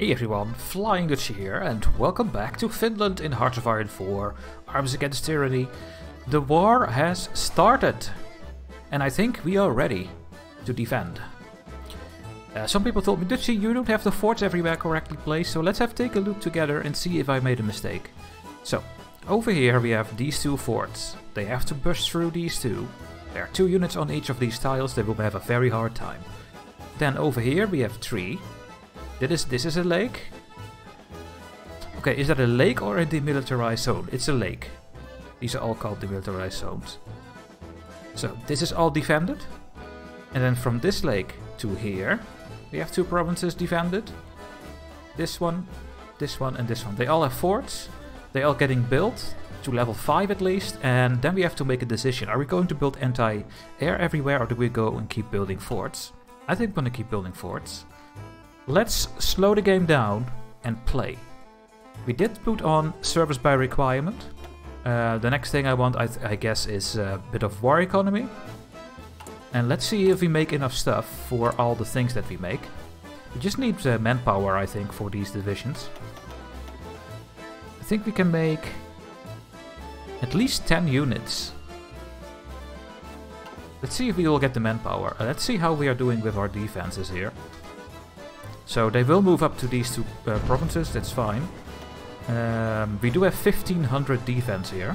Hey everyone, FlyingDutchy here, and welcome back to Finland in Hearts of Iron 4, Arms Against Tyranny. The war has started, and I think we are ready to defend. Some people told me, Dutchy, you don't have the forts everywhere correctly placed, so let's take a look together and see if I made a mistake. So, over here we have these two forts. They have to burst through these two. There are two units on each of these tiles, they will have a very hard time. Then over here we have three. This is a lake. Okay, is that a lake or a demilitarized zone? It's a lake. These are all called demilitarized zones. So this is all defended. And then from this lake to here, we have two provinces defended. This one, and this one. They all have forts. They're all getting built to level 5 at least. And then we have to make a decision. Are we going to build anti-air everywhere or do we go and keep building forts? I think I'm going to keep building forts. Let's slow the game down and play. We did put on service by requirement. The next thing I want, I guess, is a bit of war economy. And let's see if we make enough stuff for all the things that we make. We just need manpower, I think, for these divisions. I think we can make at least 10 units. Let's see if we will get the manpower. Let's see how we are doing with our defenses here. So they will move up to these two provinces, that's fine. We do have 1500 defense here.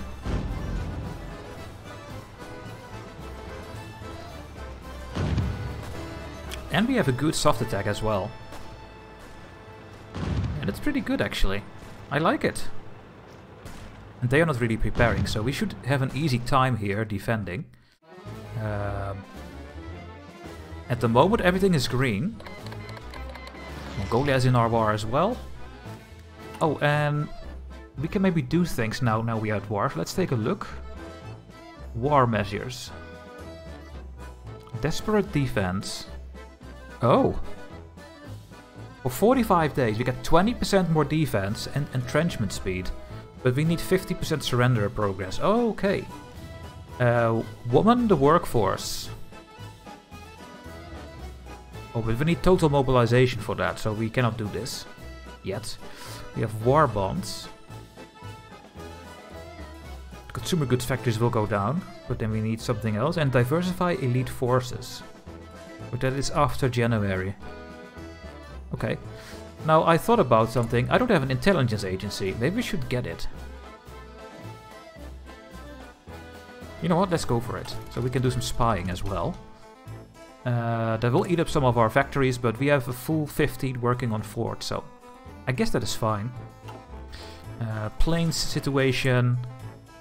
And we have a good soft attack as well. And it's pretty good actually. I like it. And they are not really preparing, so we should have an easy time here defending. At the moment everything is green. Mongolia is in our war as well. Oh, and we can maybe do things now we are at war. Let's take a look. War measures. Desperate defense. Oh. For 45 days we get 20% more defense and entrenchment speed. But we need 50% surrender progress. Oh, okay. Woman the workforce. Oh, but we need total mobilization for that, so we cannot do this yet. We have war bonds. Consumer goods factories will go down, but then we need something else. And diversify elite forces. But that is after January. Okay. Now, I thought about something. I don't have an intelligence agency. Maybe we should get it. You know what? Let's go for it. So we can do some spying as well. That will eat up some of our factories, but we have a full 15 working on Ford, so I guess that is fine. Planes situation,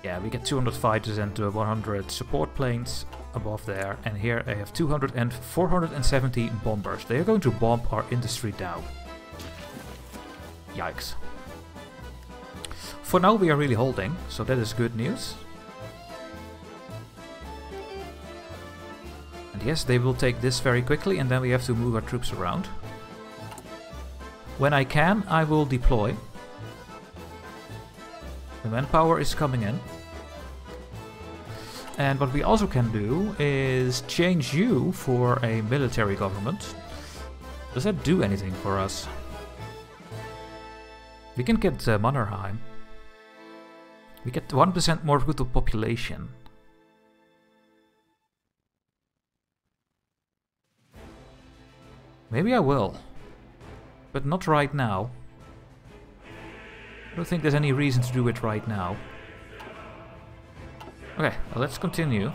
yeah, we get 200 fighters and 100 support planes above there, and here I have 200 and 470 bombers. They are going to bomb our industry down. Yikes. For now we are really holding, so that is good news. Yes, they will take this very quickly, and then we have to move our troops around. When I can, I will deploy. The manpower is coming in. And what we also can do is change you for a military government. Does that do anything for us? We can get Mannerheim. We get 1% more brutal population. Maybe I will, but not right now. I don't think there's any reason to do it right now. Okay, well, let's continue.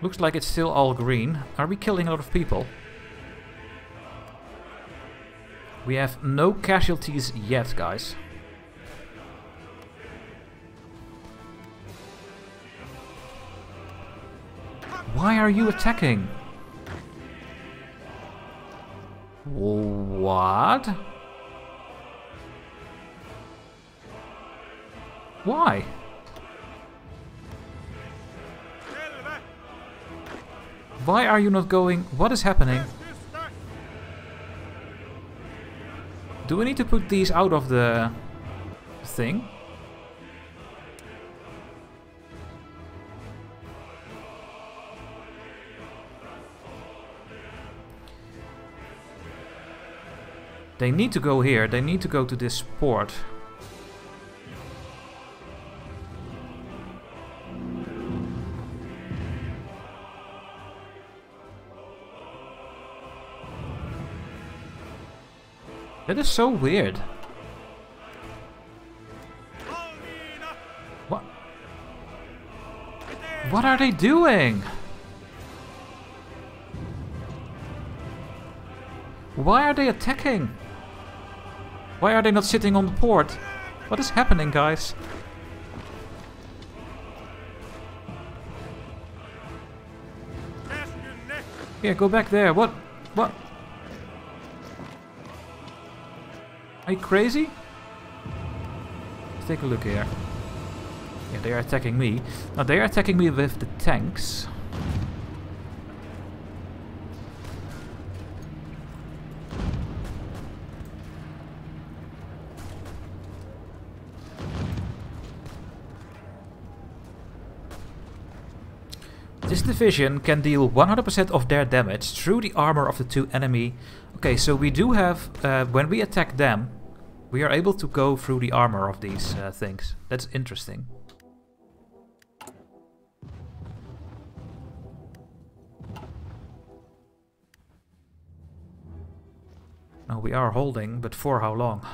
Looks like it's still all green. Are we killing a lot of people? We have no casualties yet, guys. Why are you attacking? What? Why? Why are you not going? What is happening? Do we need to put these out of the thing? They need to go here. They need to go to this port. That is so weird. What? What are they doing? Why are they attacking? Why are they not sitting on the port? What is happening, guys? Yeah, go back there. What? What? Are you crazy? Let's take a look here. Yeah, they are attacking me. Now they are attacking me with the tanks. This division can deal 100% of their damage through the armor of the two enemy. Okay, so we do have, when we attack them, we are able to go through the armor of these things. That's interesting. Now we are holding, but for how long?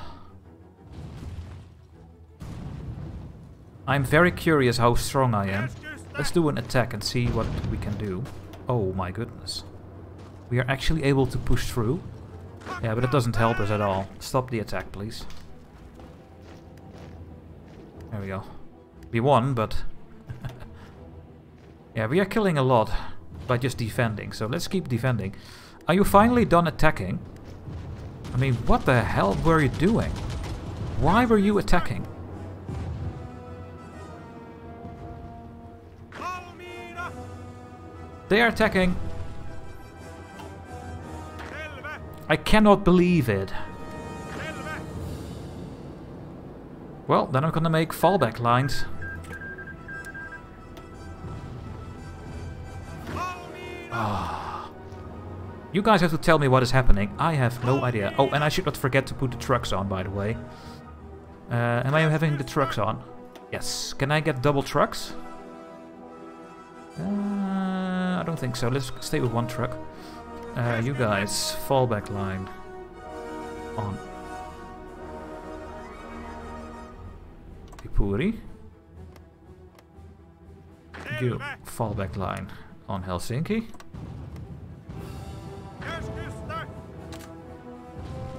I'm very curious how strong I am. Let's do an attack and see what we can do. Oh my goodness. We are actually able to push through. Yeah, but it doesn't help us at all. Stop the attack, please. There we go. We won, but... yeah, we are killing a lot by just defending, so let's keep defending. Are you finally done attacking? I mean, what the hell were you doing? Why were you attacking? They are attacking. I cannot believe it. Well, then I'm gonna make fallback lines. Oh. You guys have to tell me what is happening. I have no idea. Oh, and I should not forget to put the trucks on, by the way. Am I having the trucks on? Yes. Can I get double trucks? I don't think so. Let's stay with one truck. You guys, fallback line on Ipuri. You fallback line on Helsinki.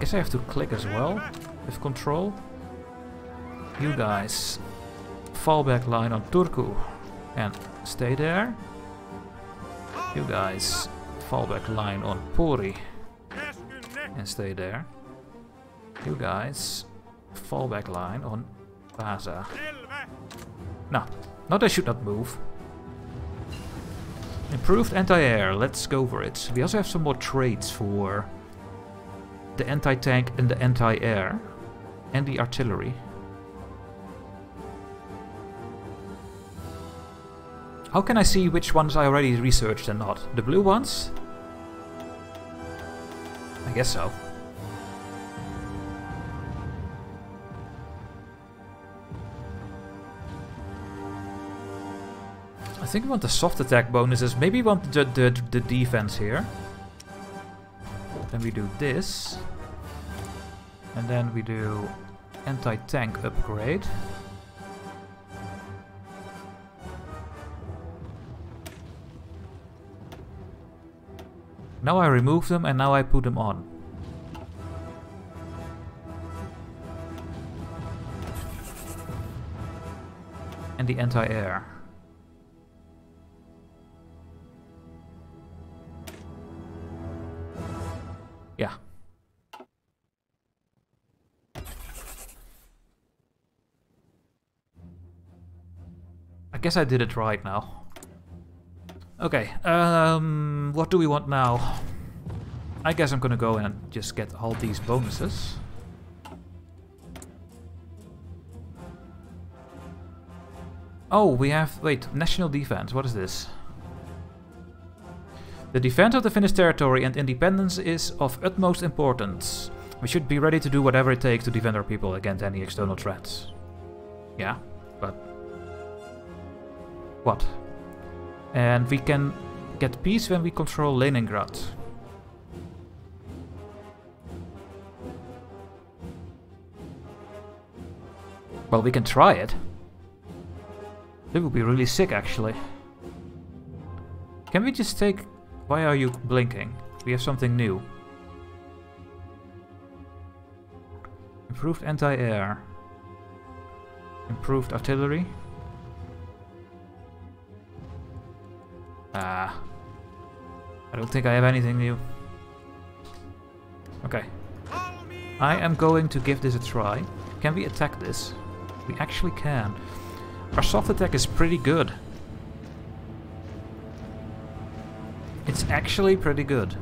Guess I have to click as well with control. You guys, fallback line on Turku and stay there. You guys, fallback line on Pori and stay there. You guys, fallback line on Vaza. No, they should not move. Improved anti-air, let's go for it. We also have some more traits for the anti-tank and the anti-air and the artillery. How can I see which ones I already researched and not? The blue ones? I guess so. I think we want the soft attack bonuses. Maybe we want the defense here. Then we do this. And then we do anti-tank upgrade. Now I remove them and now I put them on. And the anti-air. Yeah. I guess I did it right now. Okay, what do we want now? I guess I'm gonna go in and just get all these bonuses. Oh, we have... wait, national defense, what is this? The defense of the Finnish territory and independence is of utmost importance. We should be ready to do whatever it takes to defend our people against any external threats. Yeah, but... what? And we can get peace when we control Leningrad. Well, we can try it. That would be really sick, actually. Can we just take... why are you blinking? We have something new. Improved anti-air. Improved artillery. Ah. I don't think I have anything new. Okay. I am going to give this a try. Can we attack this? We actually can. Our soft attack is pretty good. It's actually pretty good.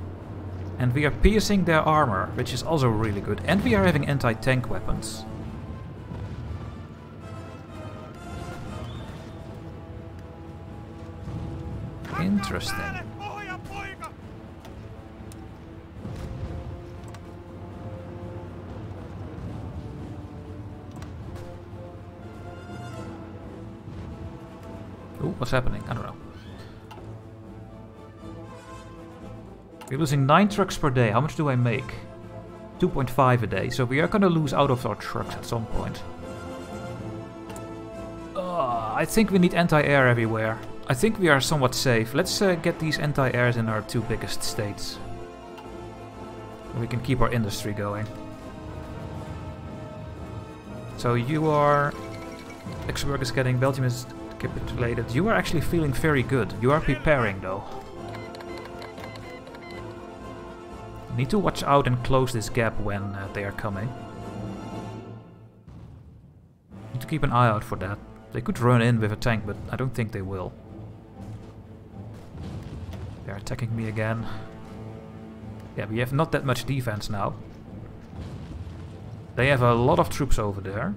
And we are piercing their armor, which is also really good. And we are having anti-tank weapons. Interesting. Ooh, what's happening? I don't know. We're losing 9 trucks per day. How much do I make? 2.5 a day. So we are going to lose out of our trucks at some point. I think we need anti-air everywhere. I think we are somewhat safe. Let's get these anti-airs in our 2 biggest states. And we can keep our industry going. So you are... ex-work is getting... Belgium is... capitulated. You are actually feeling very good. You are preparing, though. Need to watch out and close this gap when they are coming. Need to keep an eye out for that. They could run in with a tank, but I don't think they will. They're attacking me again. Yeah, we have not that much defense now. They have a lot of troops over there.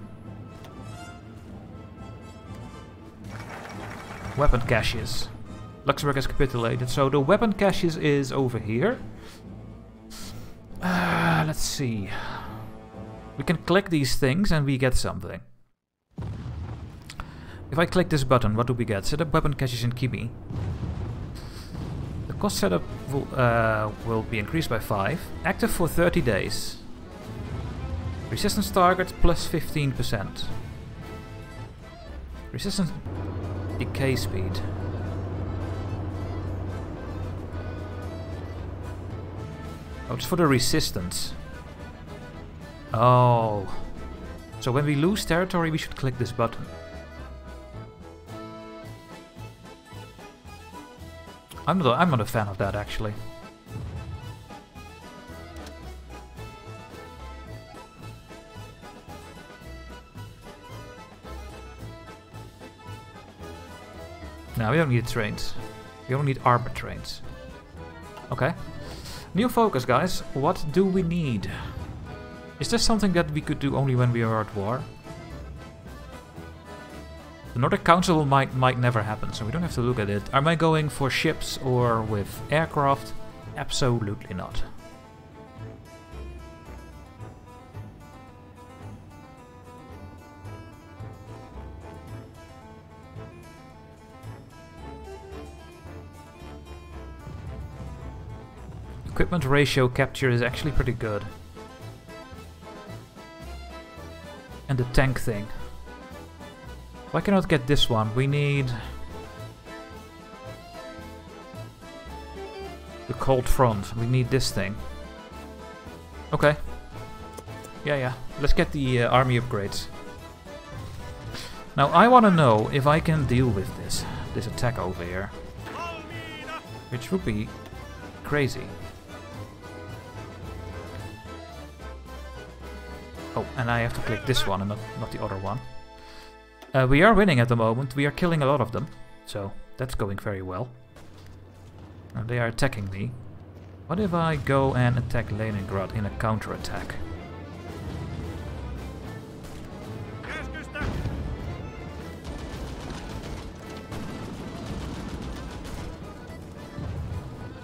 Weapon caches. Luxembourg has capitulated, so the weapon caches is over here. Let's see. We can click these things and we get something. If I click this button, what do we get? Set up weapon caches in Kibi. The cost setup will be increased by 5. Active for 30 days. Resistance target plus 15%. Resistance... decay speed. Oh, it's for the resistance. Oh. So when we lose territory, we should click this button. I'm not a fan of that, actually. No, we don't need trains. We only need armor trains. Okay. New focus, guys. What do we need? Is this something that we could do only when we are at war? The Nordic Council might never happen, so we don't have to look at it. Am I going for ships or with aircraft? Absolutely not. Equipment ratio capture is actually pretty good. And the tank thing. Why cannot get this one? We need... the cold front. We need this thing. Okay. Yeah. Let's get the army upgrades. Now I want to know if I can deal with this attack over here. Which would be crazy. Oh, and I have to click this one and not the other one. We are winning at the moment. We are killing a lot of them. So, that's going very well. And they are attacking me. What if I go and attack Leningrad in a counterattack?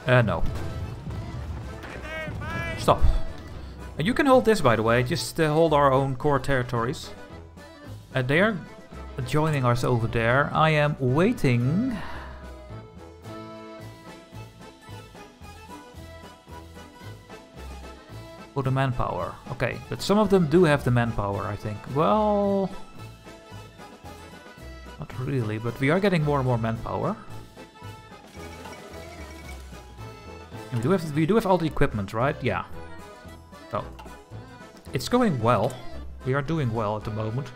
No. Stop. You can hold this, by the way, just hold our own core territories. They are joining us over there. I am waiting. For the manpower. Okay, but some of them do have the manpower, I think. Well, not really, but we are getting more and more manpower. And we do have all the equipment, right? Yeah. So, it's going well. We are doing well at the moment.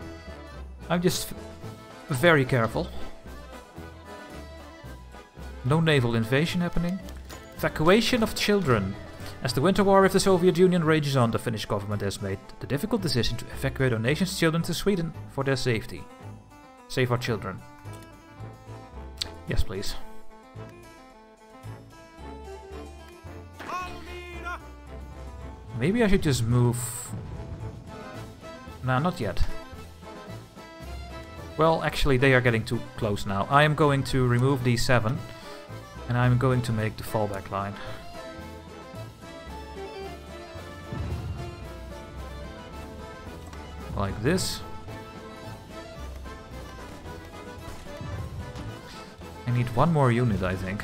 I'm just very careful. No naval invasion happening. Evacuation of children. As the Winter War with the Soviet Union rages on, the Finnish government has made the difficult decision to evacuate our nation's children to Sweden for their safety. Save our children. Yes, please. Maybe I should just move... Nah, not yet. Well, actually, they are getting too close now. I am going to remove these 7, and I'm going to make the fallback line. Like this. I need one more unit, I think.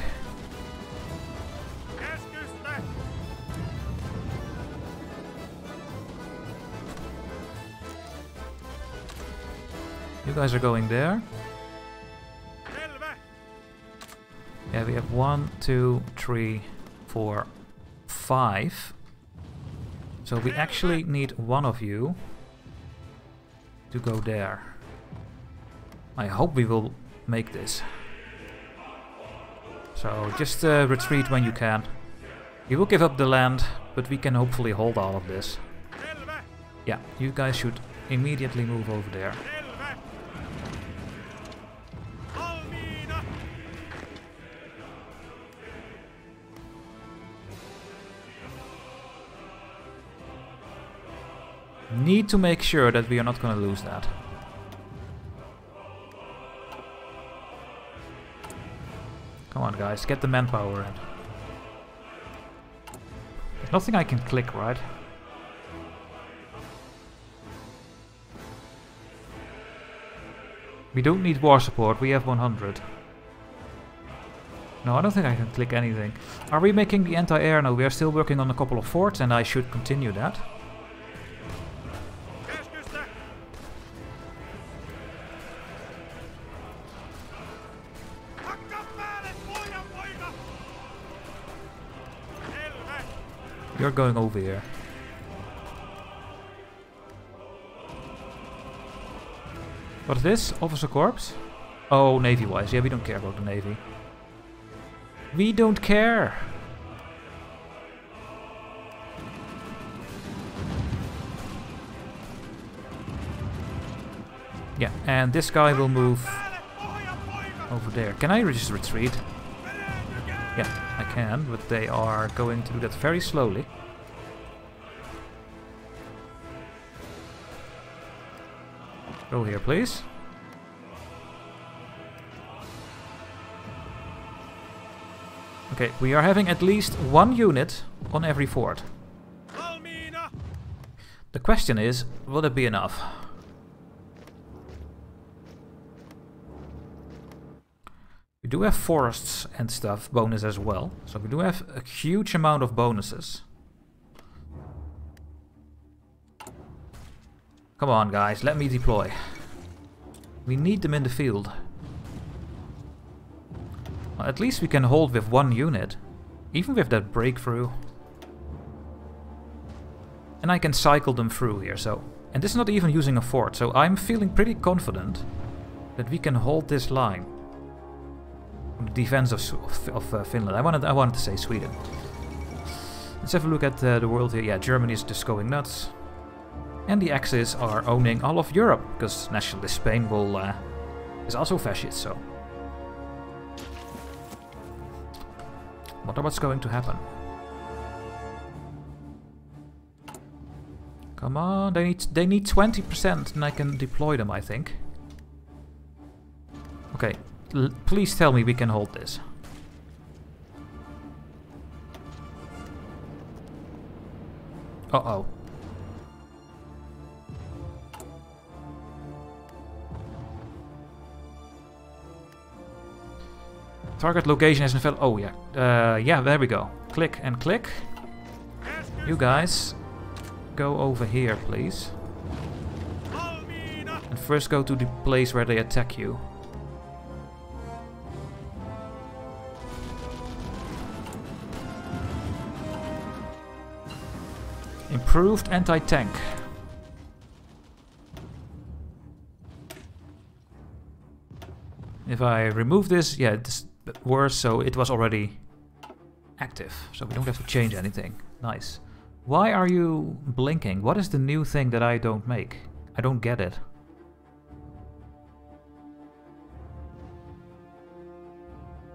You guys are going there. Yeah, we have 1, 2, 3, 4, 5. So we actually need one of you to go there. I hope we will make this. So just retreat when you can. You will give up the land, but we can hopefully hold all of this. Yeah, you guys should immediately move over there. Need to make sure that we are not going to lose that. Come on, guys, get the manpower in. There's nothing I can click, right? We don't need war support, we have 100. No, I don't think I can click anything. Are we making the anti-air? No, we are still working on a couple of forts, and I should continue that. You're going over here. What is this? Officer Corps? Oh, Navy-wise. Yeah, we don't care about the Navy. We don't care! Yeah, and this guy will move over there. Can I just retreat? Yeah. I can, but they are going to do that very slowly. Go here, please. Okay, we are having at least one unit on every fort. Almina. The question is, will it be enough? We do have forests and stuff, bonus as well. So we do have a huge amount of bonuses. Come on, guys, let me deploy. We need them in the field. Well, at least we can hold with one unit. Even with that breakthrough. And I can cycle them through here, so... And this is not even using a fort, so I'm feeling pretty confident that we can hold this line. Defense of Finland. I wanted to say Sweden. Let's have a look at the world here. Yeah, Germany is just going nuts, and the Axis are owning all of Europe because nationalist Spain will is also fascist. So, wonder what's going to happen. Come on, they need 20%, and I can deploy them, I think. Okay. Please tell me we can hold this. Uh-oh. Target location is in Fel. Oh yeah, yeah. There we go. Click and click. You guys, go over here, please. And first, go to the place where they attack you. Improved anti-tank. If I remove this, yeah, it's worse, so it was already active. So we don't have to change anything. Nice. Why are you blinking? What is the new thing that I don't make? I don't get it.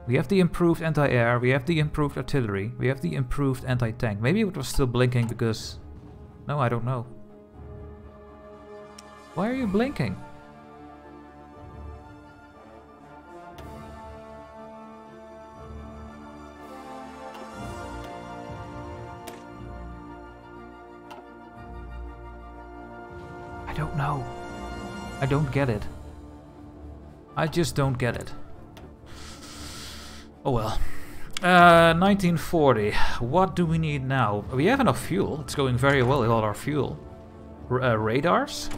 We have the improved anti-air, we have the improved artillery, we have the improved anti-tank. Maybe it was still blinking because... No, I don't know. Why are you blinking? I don't know. I don't get it. I just don't get it. Oh well. 1940. What do we need now? We have enough fuel. It's going very well with all our fuel. Radars?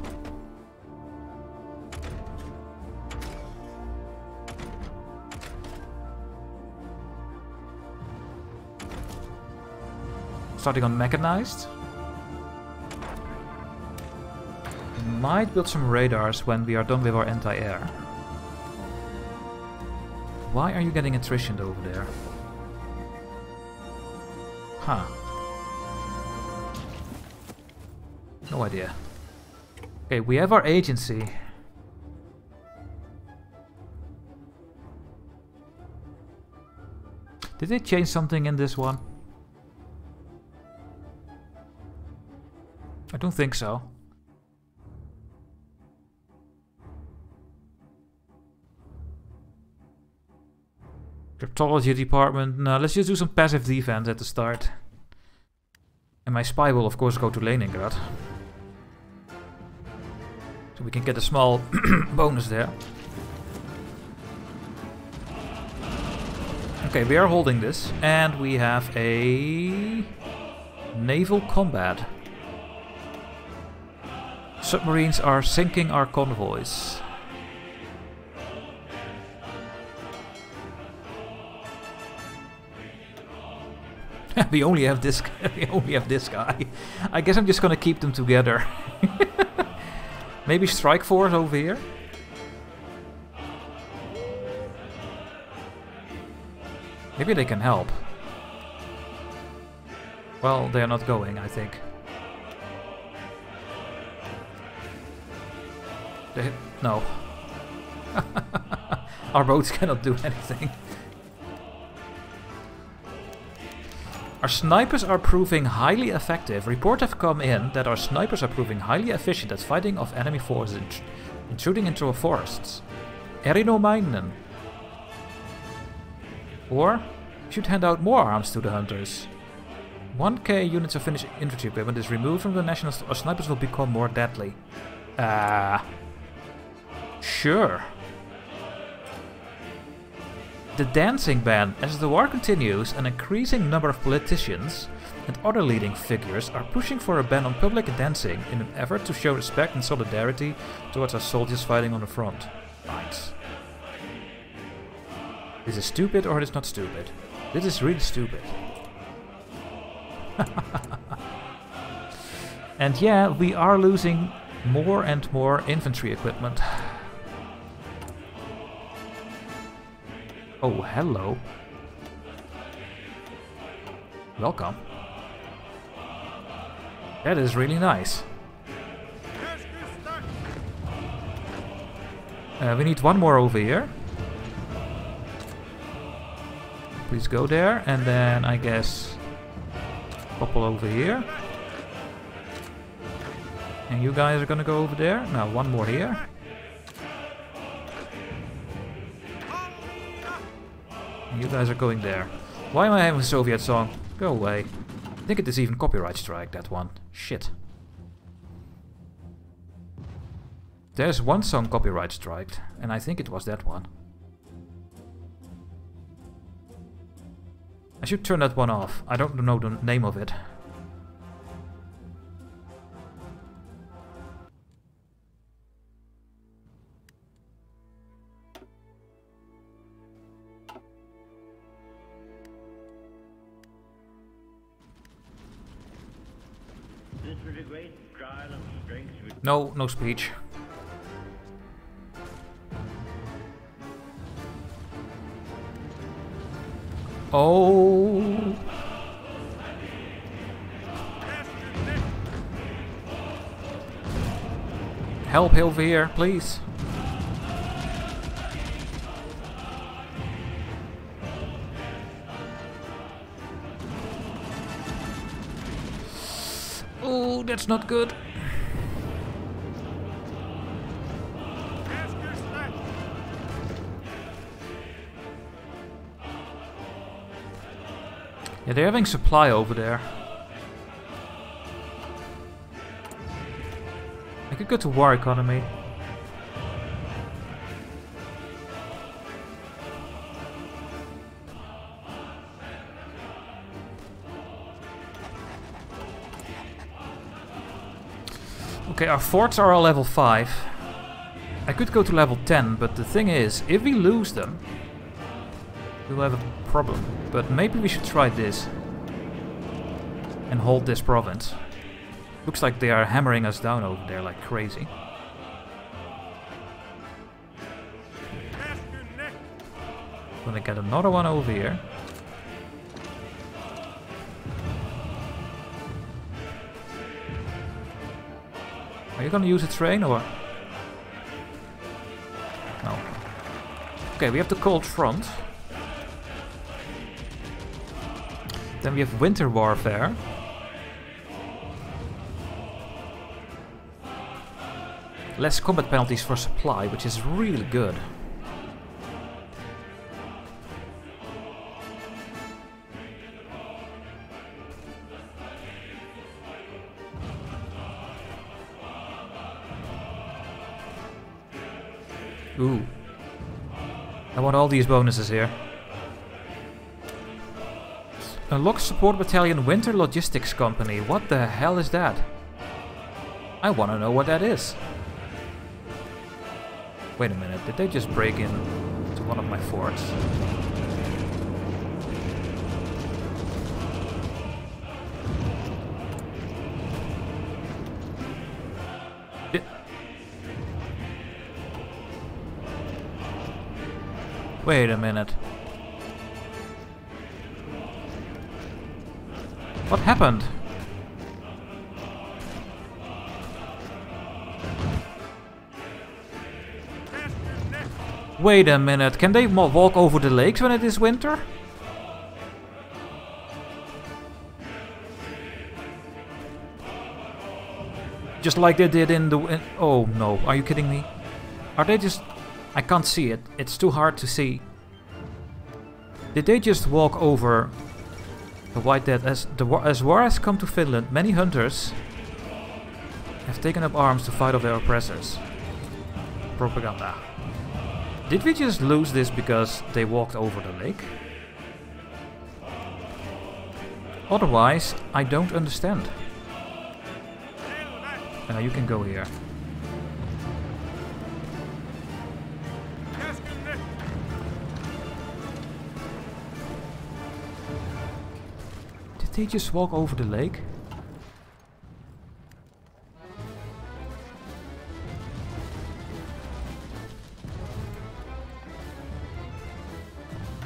Starting on mechanized. Might build some radars when we are done with our anti-air. Why are you getting attritioned over there? Huh. No idea. Okay, we have our agency. Did they change something in this one? I don't think so. Cryptology department. No, let's just do some passive defense at the start. And my spy will of course go to Leningrad. So we can get a small bonus there. Okay, we are holding this. And we have a... naval combat. Submarines are sinking our convoys. We only have this guy. I guess I'm just gonna keep them together. Maybe strike force over here. Maybe they can help. Well, they're not going, I think. No. Our boats cannot do anything. Our snipers are proving highly effective. Reports have come in that our snipers are proving highly efficient at fighting off enemy forces and intruding into our forests. Erinomainen. Or, should hand out more arms to the hunters. 1k units of Finnish infantry equipment is removed from the national. Our snipers will become more deadly. Sure. The dancing ban. As the war continues, an increasing number of politicians and other leading figures are pushing for a ban on public dancing in an effort to show respect and solidarity towards our soldiers fighting on the front. Nice. This is stupid or it is not stupid? This is really stupid. And yeah, we are losing more and more infantry equipment. Oh, hello. Welcome. That is really nice. We need one more over here. Please go there, and then I guess a couple over here. And you guys are gonna go over there. Now one more here. You guys are going there. Why am I having a Soviet song? Go away. I think it is even copyright strike, that one. Shit. There's one song copyright striked, and I think it was that one. I should turn that one off. I don't know the name of it. No, no speech. Oh. Help over here, please. Oh, that's not good. Yeah, they're having supply over there. I could go to war economy. Okay, our forts are all level 5. I could go to level 10, but the thing is, if we lose them, we'll have a problem, but maybe we should try this and hold this province. Looks like they are hammering us down over there like crazy. Gonna get another one over here. Are you gonna use a train or? No. Okay, we have the cold front. Then we have Winter Warfare. Less combat penalties for supply, which is really good. Ooh. I want all these bonuses here. Unlock support battalion Winter Logistics Company. What the hell is that? I want to know what that is. Wait a minute, did they just break in to one of my forts? Wait a minute. What happened? Wait a minute, can they walk over the lakes when it is winter? Just like they did in the... oh no, are you kidding me? Are they just... I can't see it, it's too hard to see. Did they just walk over... The White Death, as war has come to Finland, many hunters have taken up arms to fight off their oppressors. Propaganda. Did we just lose this because they walked over the lake? Otherwise, I don't understand. Now you can go here. Did they just walk over the lake?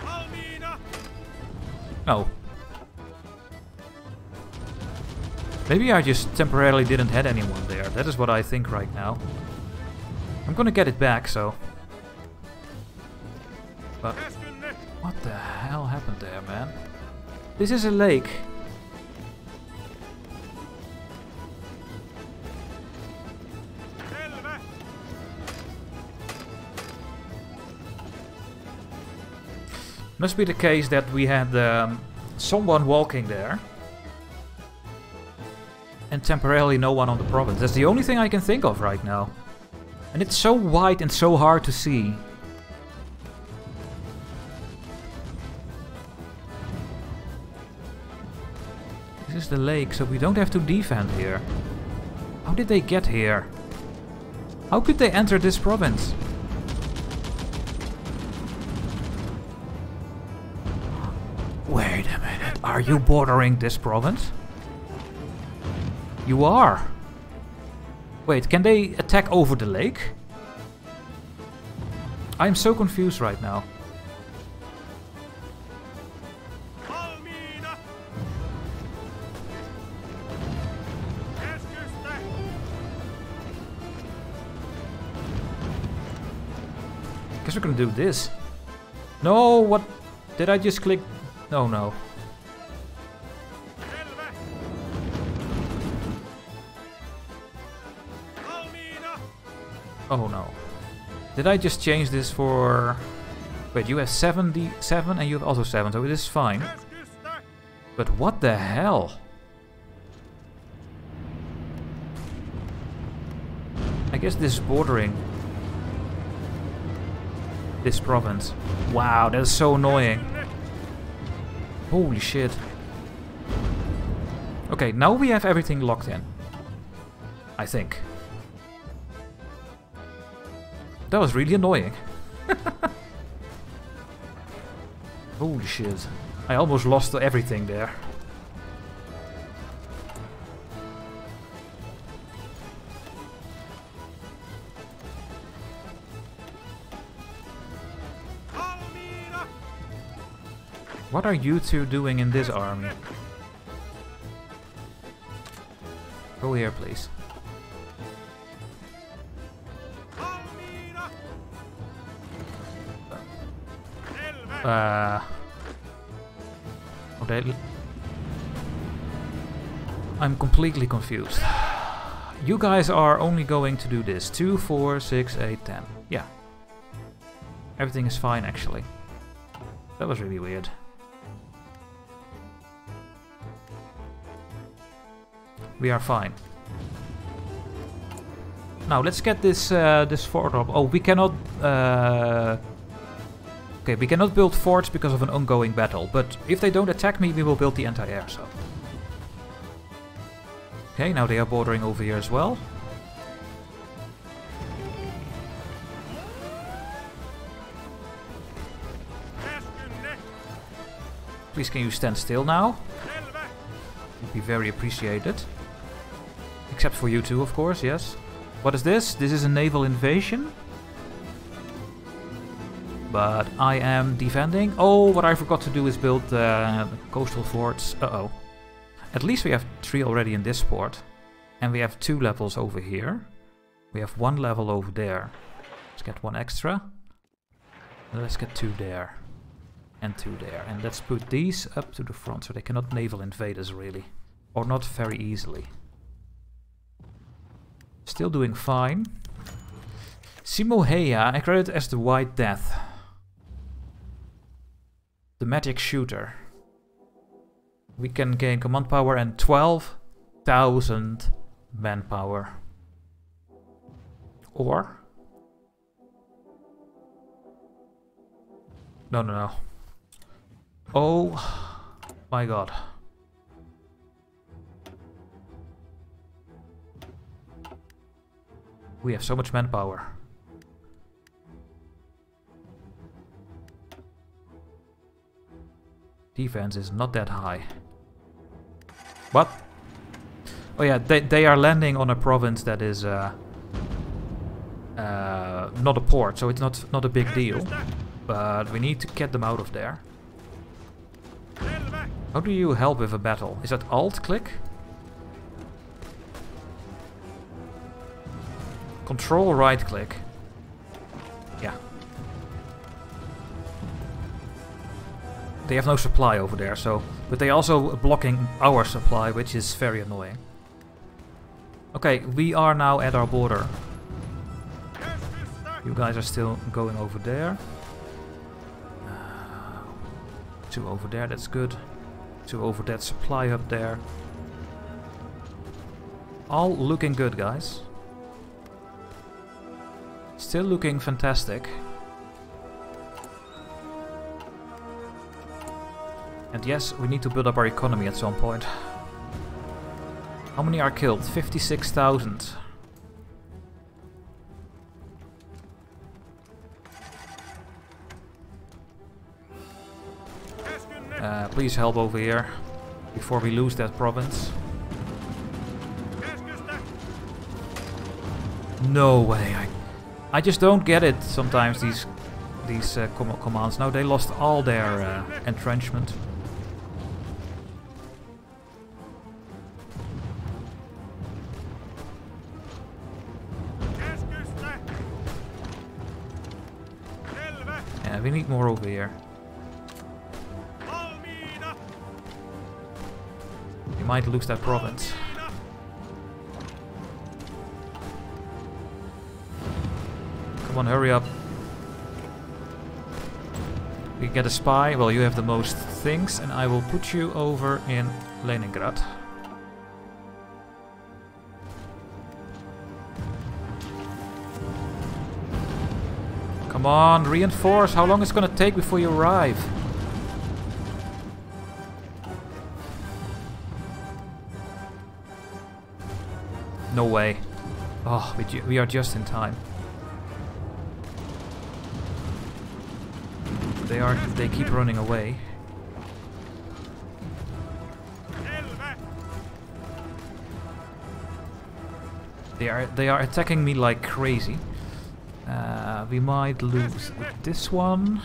Almina. Oh. Maybe I just temporarily didn't have anyone there. That is what I think right now. I'm gonna get it back, so... But... What the hell happened there, man? This is a lake. Must be the case that we had someone walking there and temporarily no one on the province. That's the only thing I can think of right now. And it's so wide and so hard to see. is the lake, so we don't have to defend here. How did they get here? How could they enter this province? Wait a minute, are you bordering this province? You are! Wait, can they attack over the lake? I'm so confused right now. Guess we're gonna do this. No, what? Did I just click? No, no. Oh no. Did I just change this for... Wait, you have 77 and you have also 7, so it is fine. But what the hell? I guess this is bordering this province. Wow, that is so annoying. Holy shit. Okay, now we have everything locked in, I think. That was really annoying. Holy shit. I almost lost everything there. What are you two doing in this army? Go here, please. Okay. I'm completely confused. You guys are only going to do this. 2, 4, 6, 8, 10. Yeah. Everything is fine, actually. That was really weird. We are fine. Now, let's get this, this fort up. Oh, we cannot... Okay, we cannot build forts because of an ongoing battle, but if they don't attack me, we will build the anti-air, so... Okay, now they are bordering over here as well. Please, can you stand still now? Would be very appreciated. Except for you two, of course, yes. What is this? This is a naval invasion? But I am defending. Oh, what I forgot to do is build coastal forts. Uh-oh. At least we have 3 already in this port. And we have 2 levels over here. We have 1 level over there. Let's get 1 extra. Let's get 2 there. And 2 there. And let's put these up to the front so they cannot naval invade us really. Or not very easily. Still doing fine. Simohea, I credit as the White Death. The magic shooter. We can gain command power and 12,000 manpower. Or... No, no, no. Oh my god. We have so much manpower. Defense is not that high. What? Oh yeah, they are landing on a province that is not a port, so it's not a big deal. But we need to get them out of there. How do you help with a battle? Is that Alt-click? Control right-click. Yeah. They have no supply over there, so... But they also blocking our supply, which is very annoying. Okay, we are now at our border. You guys are still going over there. 2 over there, that's good. 2 over that supply up there. All looking good, guys. Still looking fantastic. And yes, we need to build up our economy at some point. How many are killed? 56,000. Please help over here before we lose that province. No way! I just don't get it sometimes, these commands. Now they lost all their entrenchment. Yeah, we need more over here. We might lose that province. Come on, hurry up. We get a spy. Well, you have the most things, and I will put you over in Leningrad. Come on, reinforce. How long is it gonna take before you arrive? No way. Oh, we are just in time. They keep running away. They are attacking me like crazy. We might lose this one.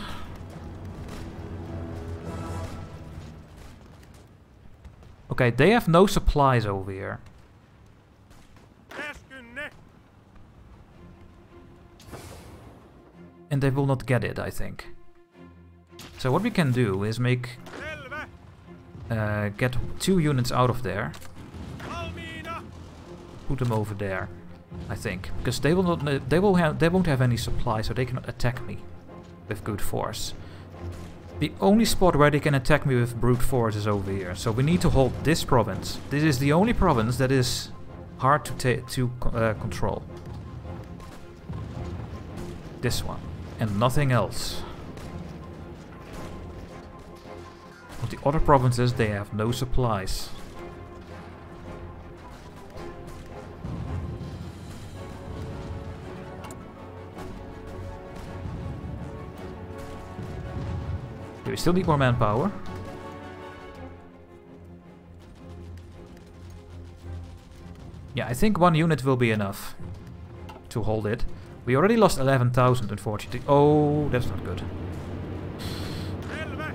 Okay, they have no supplies over here. And they will not get it, I think. So what we can do is make get 2 units out of there, put them over there, I think, because they won't have any supply, so they cannot attack me with good force. The only spot where they can attack me with brute force is over here. So we need to hold this province. This is the only province that is hard to control. This one and nothing else. But the other provinces, they have no supplies. Do we still need more manpower? Yeah, I think 1 unit will be enough to hold it. We already lost 11,000, unfortunately. Oh, that's not good.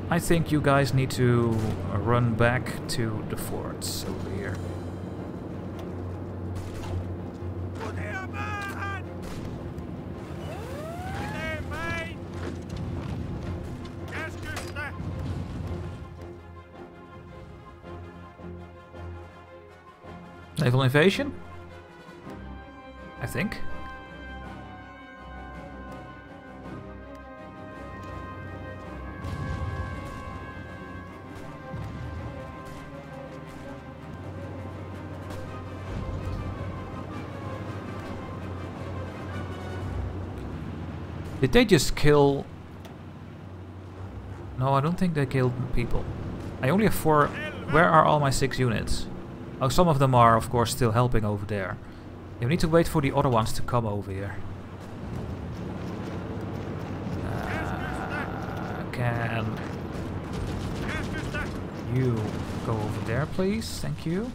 I think you guys need to run back to the forts over here. Naval invasion? I think. Did they just kill... No, I don't think they killed people. I only have 4... Where are all my 6 units? Oh, some of them are, of course, still helping over there. You need to wait for the other ones to come over here. Can... you go over there, please? Thank you.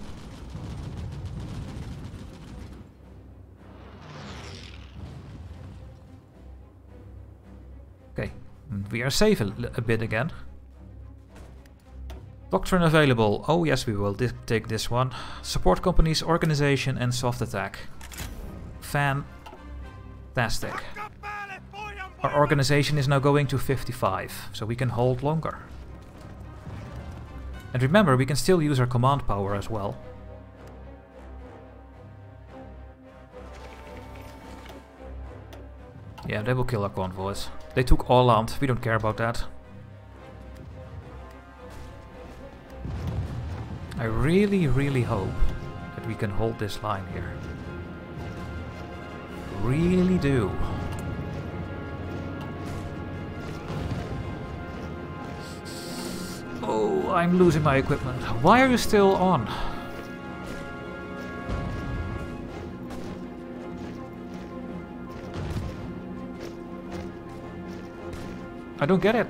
We are safe a bit again. Doctrine available. Oh yes, we will take this one. Support companies, organization and soft attack. Fantastic. Our organization is now going to 55, so we can hold longer. And remember, we can still use our command power as well. Yeah, they will kill our convoys. They took Åland, we don't care about that. I really, really hope that we can hold this line here. Really do. Oh, I'm losing my equipment. Why are you still on? I don't get it.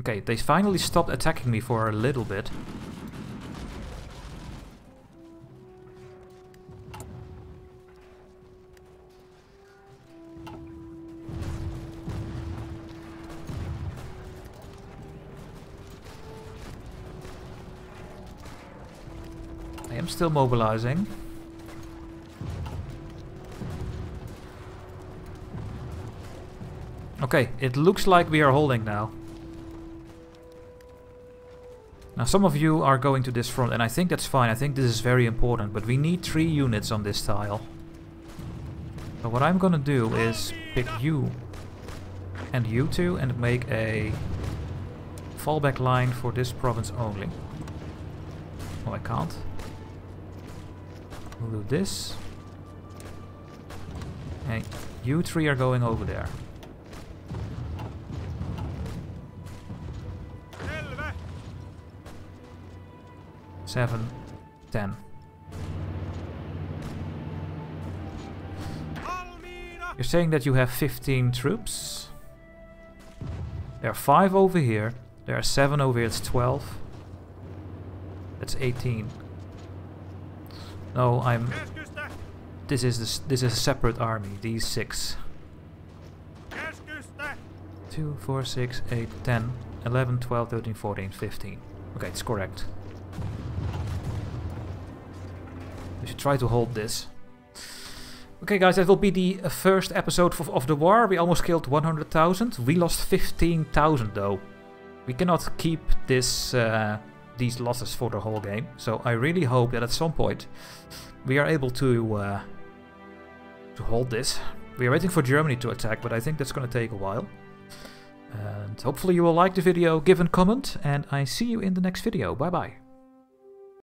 Okay, they finally stopped attacking me for a little bit. I am still mobilizing. Okay, it looks like we are holding now. Now some of you are going to this front, and I think that's fine. I think this is very important, but we need 3 units on this tile. So what I'm gonna do is pick you and you two and make a fallback line for this province only. Oh, I can't. We'll do this. And you 3 are going over there. Seven, 10. You're saying that you have 15 troops. There are 5 over here. There are 7 over here. It's 12. That's 18. No, I'm. This is a separate army. These 6. 2, 4, 6, 8, 10, 11, 12, 13, 14, 15. Okay, it's correct. We should try to hold this. Okay guys, that will be the first episode of the war. We almost killed 100,000. We lost 15,000 though. We cannot keep this these losses for the whole game. So I really hope that at some point we are able to hold this. We are waiting for Germany to attack, but I think that's going to take a while. And hopefully you will like the video, give a comment, and I see you in the next video. Bye bye.